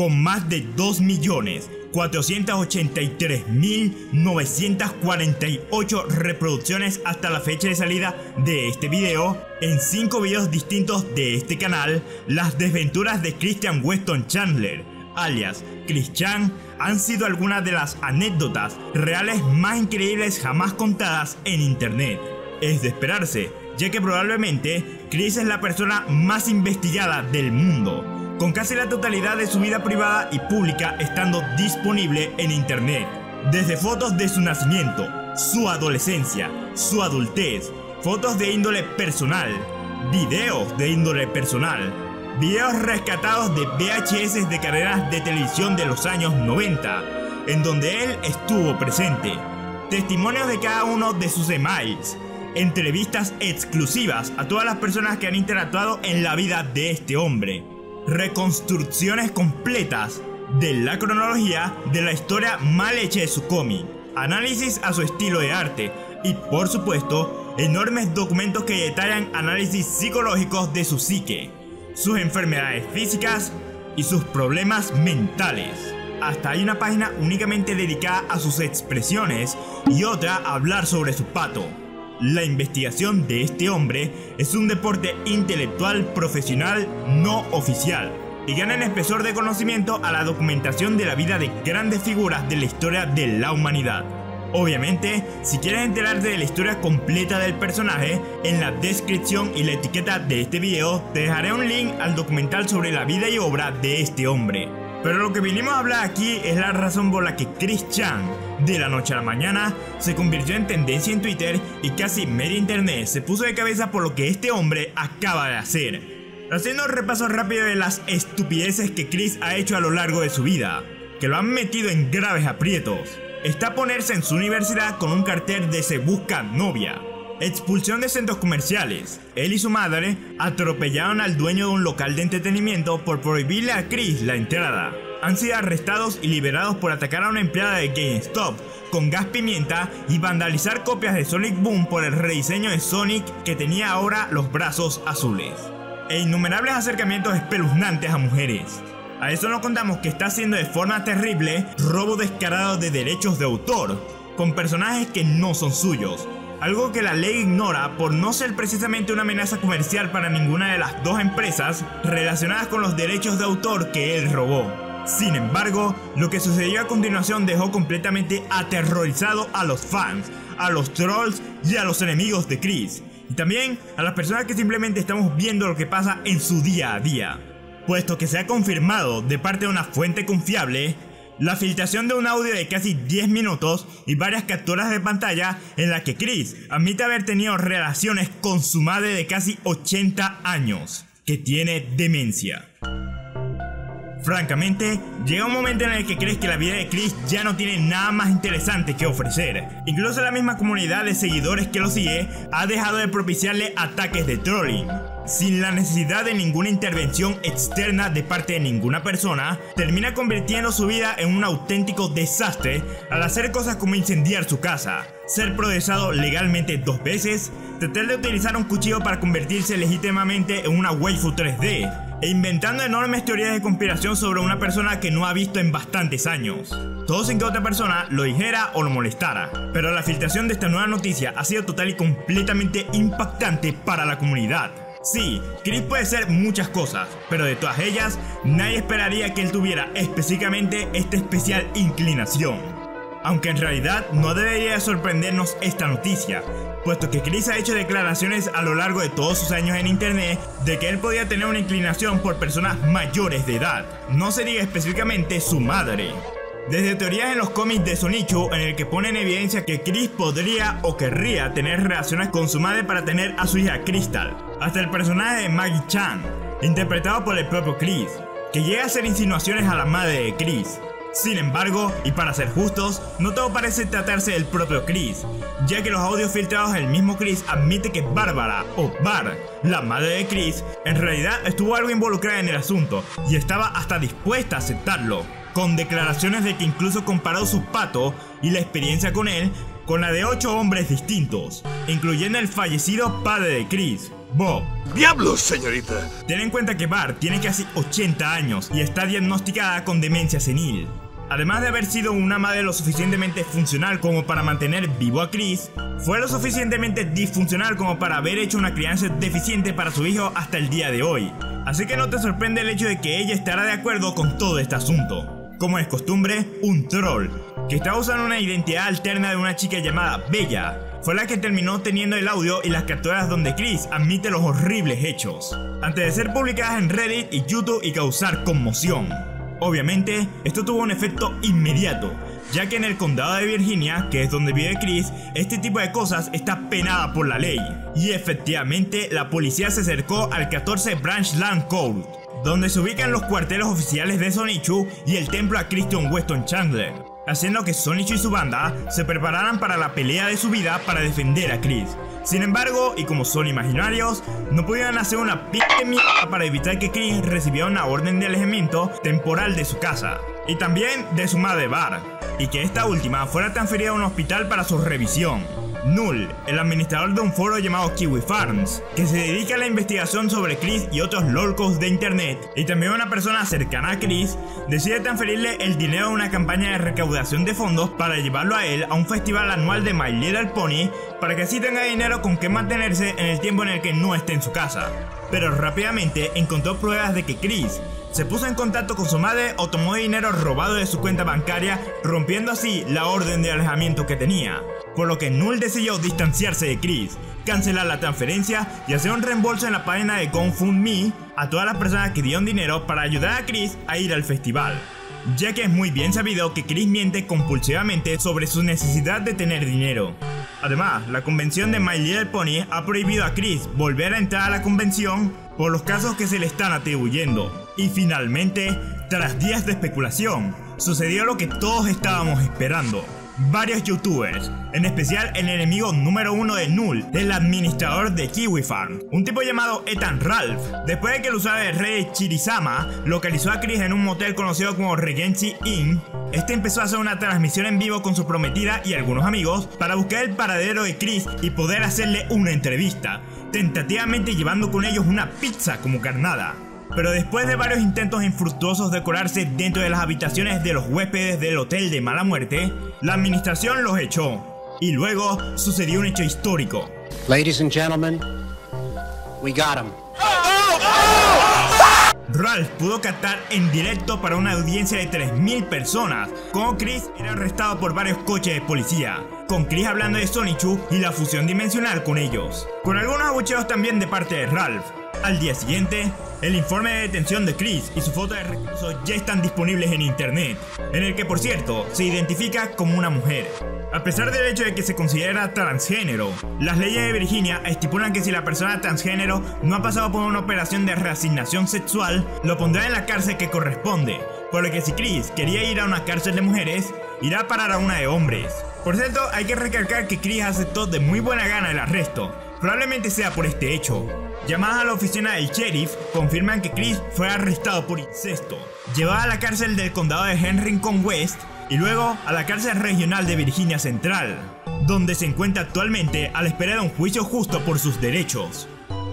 con más de 2.483.948 reproducciones hasta la fecha de salida de este video en 5 videos distintos de este canal. Las desventuras de Christian Weston Chandler, alias Christian, han sido algunas de las anécdotas reales más increíbles jamás contadas en internet. Es de esperarse, ya que probablemente Chris es la persona más investigada del mundo, con casi la totalidad de su vida privada y pública estando disponible en internet. Desde fotos de su nacimiento, su adolescencia, su adultez, fotos de índole personal, videos de índole personal, videos rescatados de VHS de carreras de televisión de los años 90, en donde él estuvo presente, testimonios de cada uno de sus emails, entrevistas exclusivas a todas las personas que han interactuado en la vida de este hombre, reconstrucciones completas de la cronología de la historia mal hecha de su cómic, análisis a su estilo de arte y, por supuesto, enormes documentos que detallan análisis psicológicos de su psique, sus enfermedades físicas y sus problemas mentales. Hasta hay una página únicamente dedicada a sus expresiones y otra a hablar sobre su pato. La investigación de este hombre es un deporte intelectual profesional no oficial y gana en espesor de conocimiento a la documentación de la vida de grandes figuras de la historia de la humanidad. Obviamente, si quieres enterarte de la historia completa del personaje, en la descripción y la etiqueta de este video te dejaré un link al documental sobre la vida y obra de este hombre. Pero lo que vinimos a hablar aquí es la razón por la que Chris Chan, de la noche a la mañana, se convirtió en tendencia en Twitter y casi medio internet se puso de cabeza por lo que este hombre acaba de hacer. Haciendo un repaso rápido de las estupideces que Chris ha hecho a lo largo de su vida, que lo han metido en graves aprietos. Está ponerse en su universidad con un cartel de "se busca novia", expulsión de centros comerciales. Él y su madre atropellaron al dueño de un local de entretenimiento por prohibirle a Chris la entrada. Han sido arrestados y liberados por atacar a una empleada de GameStop con gas pimienta y vandalizar copias de Sonic Boom por el rediseño de Sonic que tenía ahora los brazos azules. E innumerables acercamientos espeluznantes a mujeres. A eso nos contamos que está haciendo de forma terrible robo descarado de derechos de autor con personajes que no son suyos. Algo que la ley ignora por no ser precisamente una amenaza comercial para ninguna de las dos empresas relacionadas con los derechos de autor que él robó. Sin embargo, lo que sucedió a continuación dejó completamente aterrorizado a los fans, a los trolls y a los enemigos de Chris. Y también a las personas que simplemente estamos viendo lo que pasa en su día a día. Puesto que se ha confirmado de parte de una fuente confiable la filtración de un audio de casi 10 minutos y varias capturas de pantalla en la que Chris admite haber tenido relaciones con su madre de casi 80 años, que tiene demencia. Francamente, llega un momento en el que crees que la vida de Chris ya no tiene nada más interesante que ofrecer. Incluso la misma comunidad de seguidores que lo sigue ha dejado de propiciarle ataques de trolling. Sin la necesidad de ninguna intervención externa de parte de ninguna persona, termina convirtiendo su vida en un auténtico desastre al hacer cosas como incendiar su casa, ser procesado legalmente 2 veces, tratar de utilizar un cuchillo para convertirse legítimamente en una waifu 3D, e inventando enormes teorías de conspiración sobre una persona que no ha visto en bastantes años. Todo sin que otra persona lo dijera o lo molestara. Pero la filtración de esta nueva noticia ha sido total y completamente impactante para la comunidad. Sí, Chris puede ser muchas cosas, pero de todas ellas, nadie esperaría que él tuviera específicamente esta especial inclinación. Aunque en realidad no debería sorprendernos esta noticia, puesto que Chris ha hecho declaraciones a lo largo de todos sus años en internet de que él podía tener una inclinación por personas mayores de edad, no sería específicamente su madre. Desde teorías en los cómics de Sonichu en el que pone en evidencia que Chris podría o querría tener relaciones con su madre para tener a su hija Crystal, hasta el personaje de Maggie Chan, interpretado por el propio Chris, que llega a hacer insinuaciones a la madre de Chris. Sin embargo, y para ser justos, no todo parece tratarse del propio Chris, ya que los audios filtrados del mismo Chris admite que Bárbara, o Bar, la madre de Chris, en realidad estuvo algo involucrada en el asunto y estaba hasta dispuesta a aceptarlo, con declaraciones de que incluso comparó su pato y la experiencia con él con la de 8 hombres distintos, incluyendo el fallecido padre de Chris, Bob. ¡Diablos, señorita! Ten en cuenta que Bart tiene casi 80 años y está diagnosticada con demencia senil. Además de haber sido una madre lo suficientemente funcional como para mantener vivo a Chris, fue lo suficientemente disfuncional como para haber hecho una crianza deficiente para su hijo hasta el día de hoy. Así que no te sorprende el hecho de que ella estará de acuerdo con todo este asunto. Como es costumbre, un troll, que está usando una identidad alterna de una chica llamada Bella, fue la que terminó teniendo el audio y las capturas donde Chris admite los horribles hechos, antes de ser publicadas en Reddit y YouTube y causar conmoción. Obviamente, esto tuvo un efecto inmediato, ya que en el condado de Virginia, que es donde vive Chris, este tipo de cosas está penada por la ley. Y efectivamente, la policía se acercó al 14 Branchland Court, donde se ubican los cuarteles oficiales de Sonichu y el templo a Christian Weston Chandler, haciendo que Sonichu y su banda se prepararan para la pelea de su vida para defender a Chris. Sin embargo, y como son imaginarios, no pudieron hacer una p*** mierda para evitar que Chris recibiera una orden de alejamiento temporal de su casa y también de su madre Bárbara, y que esta última fuera transferida a un hospital para su revisión. Null, el administrador de un foro llamado Kiwi Farms, que se dedica a la investigación sobre Chris y otros lolcos de internet, y también una persona cercana a Chris, decide transferirle el dinero a una campaña de recaudación de fondos para llevarlo a él a un festival anual de My Little Pony, para que así tenga dinero con que mantenerse en el tiempo en el que no esté en su casa. Pero rápidamente encontró pruebas de que Chris se puso en contacto con su madre o tomó dinero robado de su cuenta bancaria, rompiendo así la orden de alejamiento que tenía, por lo que Null decidió distanciarse de Chris, cancelar la transferencia y hacer un reembolso en la página de GoFundMe a todas las personas que dieron dinero para ayudar a Chris a ir al festival, ya que es muy bien sabido que Chris miente compulsivamente sobre su necesidad de tener dinero. Además, la convención de My Little Pony ha prohibido a Chris volver a entrar a la convención por los casos que se le están atribuyendo. Y finalmente, tras días de especulación, sucedió lo que todos estábamos esperando. Varios youtubers, en especial el enemigo número uno de Null, el administrador de Kiwi Farm, un tipo llamado Ethan Ralph, después de que el usuario de Rei Chirizama localizó a Chris en un motel conocido como Regency Inn, este empezó a hacer una transmisión en vivo con su prometida y algunos amigos para buscar el paradero de Chris y poder hacerle una entrevista, tentativamente llevando con ellos una pizza como carnada. Pero después de varios intentos infructuosos de colarse dentro de las habitaciones de los huéspedes del hotel de mala muerte, la administración los echó. Y luego sucedió un hecho histórico. Ladies and gentlemen, we got him. Ralph pudo captar en directo para una audiencia de 3.000 personas cómo Chris era arrestado por varios coches de policía, con Chris hablando de Sonichu y la fusión dimensional con ellos, con algunos abucheos también de parte de Ralph. Al día siguiente, el informe de detención de Chris y su foto de recluso ya están disponibles en internet, en el que por cierto se identifica como una mujer. A pesar del hecho de que se considera transgénero, las leyes de Virginia estipulan que si la persona transgénero no ha pasado por una operación de reasignación sexual, lo pondrá en la cárcel que corresponde, por lo que si Chris quería ir a una cárcel de mujeres, irá a parar a una de hombres. Por cierto, hay que recalcar que Chris aceptó de muy buena gana el arresto, probablemente sea por este hecho. Llamadas a la oficina del sheriff confirman que Chris fue arrestado por incesto, llevada a la cárcel del condado de Henrico West y luego a la cárcel regional de Virginia Central, donde se encuentra actualmente a la espera de un juicio justo por sus derechos.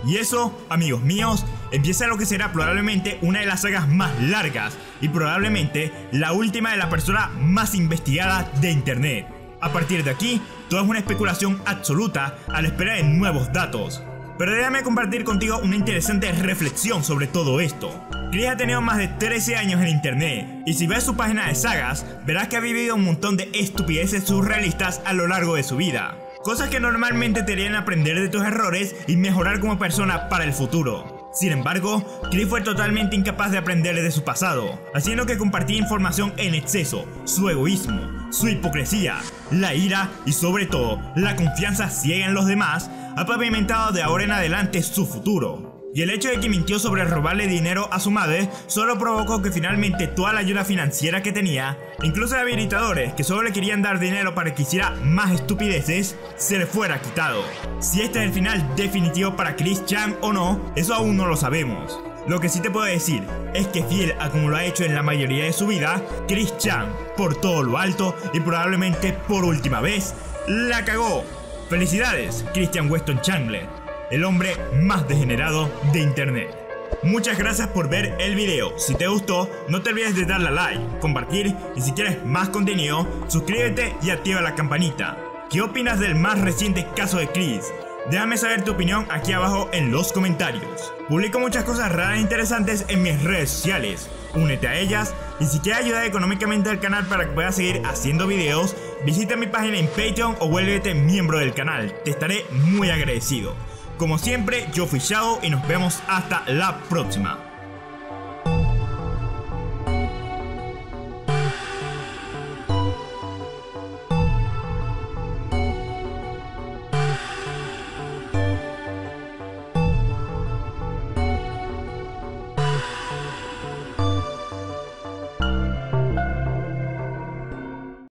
Y eso, amigos míos, empieza lo que será probablemente una de las sagas más largas y probablemente la última de la persona más investigada de internet. A partir de aquí, todo es una especulación absoluta a la espera de nuevos datos. Pero déjame compartir contigo una interesante reflexión sobre todo esto. Chris ha tenido más de 13 años en internet, y si ves su página de sagas, verás que ha vivido un montón de estupideces surrealistas a lo largo de su vida. Cosas que normalmente te harían aprender de tus errores y mejorar como persona para el futuro. Sin embargo, Chris fue totalmente incapaz de aprender de su pasado, haciendo que compartía información en exceso, su egoísmo, su hipocresía, la ira y sobre todo la confianza ciega en los demás ha pavimentado de ahora en adelante su futuro. Y el hecho de que mintió sobre robarle dinero a su madre solo provocó que finalmente toda la ayuda financiera que tenía, incluso de habilitadores que solo le querían dar dinero para que hiciera más estupideces, se le fuera quitado. Si este es el final definitivo para Chris Chan o no, eso aún no lo sabemos. Lo que sí te puedo decir es que fiel a como lo ha hecho en la mayoría de su vida, Chris Chan, por todo lo alto y probablemente por última vez, la cagó. Felicidades, Christian Weston Chandler. el hombre más degenerado de internet. Muchas gracias por ver el video. Si te gustó, no te olvides de darle a like, compartir y si quieres más contenido, suscríbete y activa la campanita. ¿Qué opinas del más reciente caso de Chris? Déjame saber tu opinión aquí abajo en los comentarios. Publico muchas cosas raras e interesantes en mis redes sociales. Únete a ellas y si quieres ayudar económicamente al canal para que pueda seguir haciendo videos, visita mi página en Patreon o vuélvete miembro del canal. Te estaré muy agradecido. Como siempre, yo fui Shadow y nos vemos hasta la próxima.